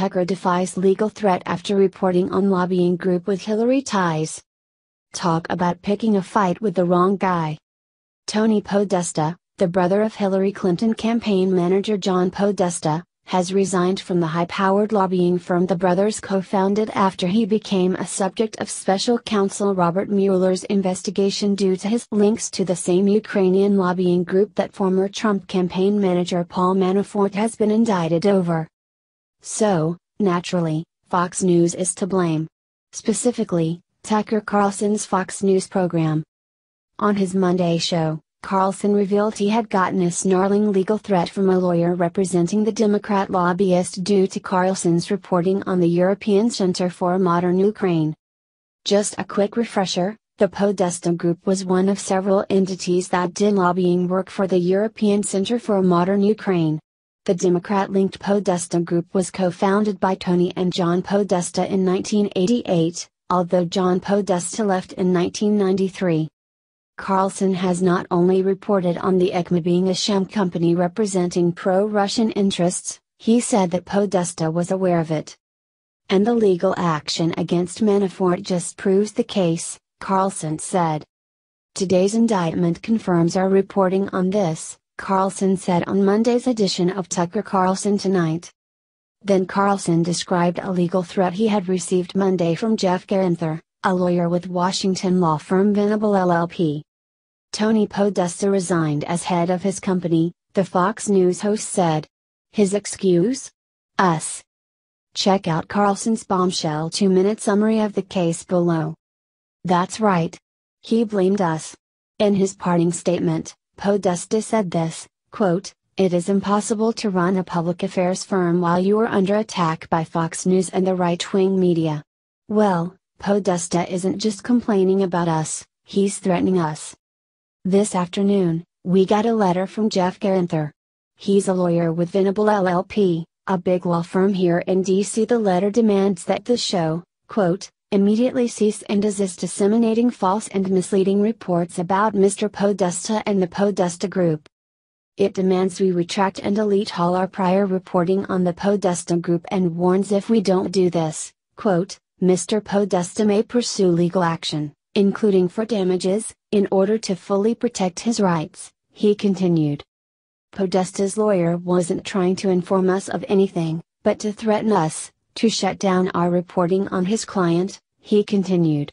Tucker defies legal threat after reporting on lobbying group with Hillary ties. Talk about picking a fight with the wrong guy. Tony Podesta, the brother of Hillary Clinton campaign manager John Podesta, has resigned from the high-powered lobbying firm the brothers co-founded after he became a subject of special counsel Robert Mueller's investigation due to his links to the same Ukrainian lobbying group that former Trump campaign manager Paul Manafort has been indicted over. So, naturally, Fox News is to blame. Specifically, Tucker Carlson's Fox News program. On his Monday show, Carlson revealed he had gotten a snarling legal threat from a lawyer representing the Democrat lobbyist due to Carlson's reporting on the European Center for Modern Ukraine. Just a quick refresher, the Podesta Group was one of several entities that did lobbying work for the European Center for Modern Ukraine. The Democrat-linked Podesta Group was co-founded by Tony and John Podesta in 1988, although John Podesta left in 1993. Carlson has not only reported on the ECMA being a sham company representing pro-Russian interests, he said that Podesta was aware of it. And the legal action against Manafort just proves the case, Carlson said. Today's indictment confirms our reporting on this, Carlson said on Monday's edition of Tucker Carlson Tonight. Then Carlson described a legal threat he had received Monday from Jeff Garanther, a lawyer with Washington law firm Venable LLP. Tony Podesta resigned as head of his company, the Fox News host said. His excuse? Us. Check out Carlson's bombshell 2-minute summary of the case below. That's right. He blamed us. In his parting statement, Podesta said this, quote, "It is impossible to run a public affairs firm while you are under attack by Fox News and the right-wing media." Well, Podesta isn't just complaining about us, he's threatening us. This afternoon, we got a letter from Jeff Garanther. He's a lawyer with Venable LLP, a big law firm here in D.C. The letter demands that the show, quote, "immediately cease and desist disseminating false and misleading reports about Mr. Podesta and the Podesta Group. It demands we retract and delete all our prior reporting on the Podesta Group and warns if we don't do this, quote, Mr. Podesta may pursue legal action, including for damages, in order to fully protect his rights," he continued. Podesta's lawyer wasn't trying to inform us of anything, but to threaten us, to shut down our reporting on his client, he continued.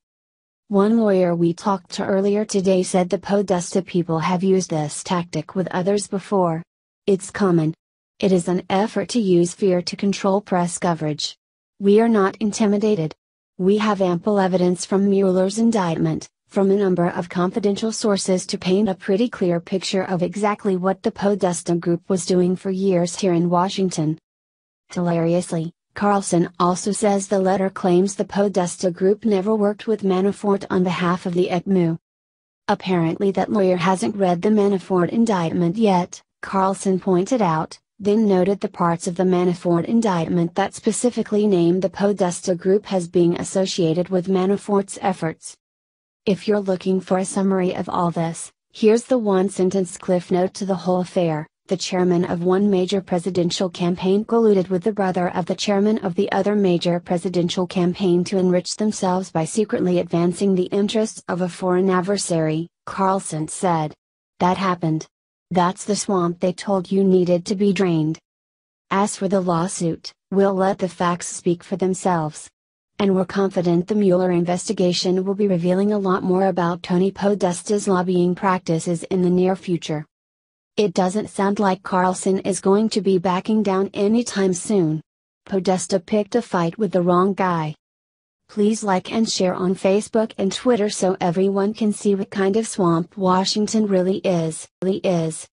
One lawyer we talked to earlier today said the Podesta people have used this tactic with others before. It's common. It is an effort to use fear to control press coverage. We are not intimidated. We have ample evidence from Mueller's indictment, from a number of confidential sources to paint a pretty clear picture of exactly what the Podesta Group was doing for years here in Washington. Hilariously, Carlson also says the letter claims the Podesta Group never worked with Manafort on behalf of the ECMU. Apparently that lawyer hasn't read the Manafort indictment yet, Carlson pointed out, then noted the parts of the Manafort indictment that specifically named the Podesta Group as being associated with Manafort's efforts. If you're looking for a summary of all this, here's the one-sentence cliff note to the whole affair. The chairman of one major presidential campaign colluded with the brother of the chairman of the other major presidential campaign to enrich themselves by secretly advancing the interests of a foreign adversary, Carlson said. That happened. That's the swamp they told you needed to be drained. As for the lawsuit, we'll let the facts speak for themselves. And we're confident the Mueller investigation will be revealing a lot more about Tony Podesta's lobbying practices in the near future. It doesn't sound like Carlson is going to be backing down anytime soon. Podesta picked a fight with the wrong guy. Please like and share on Facebook and Twitter so everyone can see what kind of swamp Washington really is.